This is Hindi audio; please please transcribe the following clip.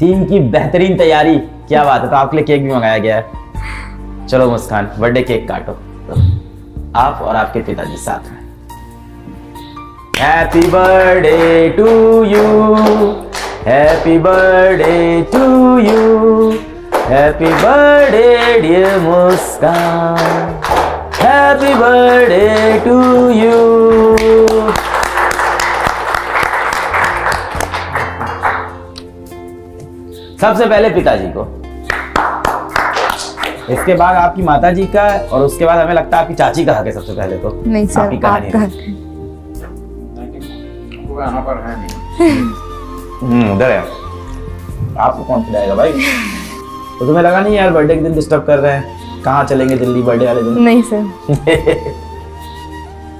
टीम की बेहतरीन तैयारी, क्या बात है। तो आपके लिए केक भी मंगाया गया है। चलो मुस्कान, बर्थडे केक काटो, तो आप और आपके पिताजी साथ में। Happy birthday to you, happy birthday to you, happy birthday dear Muskan, happy birthday to you. सबसे पहले पिताजी को, इसके बाद आपकी माताजी का, और उसके बाद हमें लगता है आपकी चाची का हक है सबसे पहले तो। नहीं सर, आपकी कहानी वो यहाँ पर है नहीं, उधर है। आपको कौन पिलाएगा भाई? तो तुम्हें लगा नहीं यार बर्थडे के दिन डिस्टर्ब कर रहे हैं, कहाँ चलेंगे दिल्ली बर्थडे वाले दिन? नहीं सर।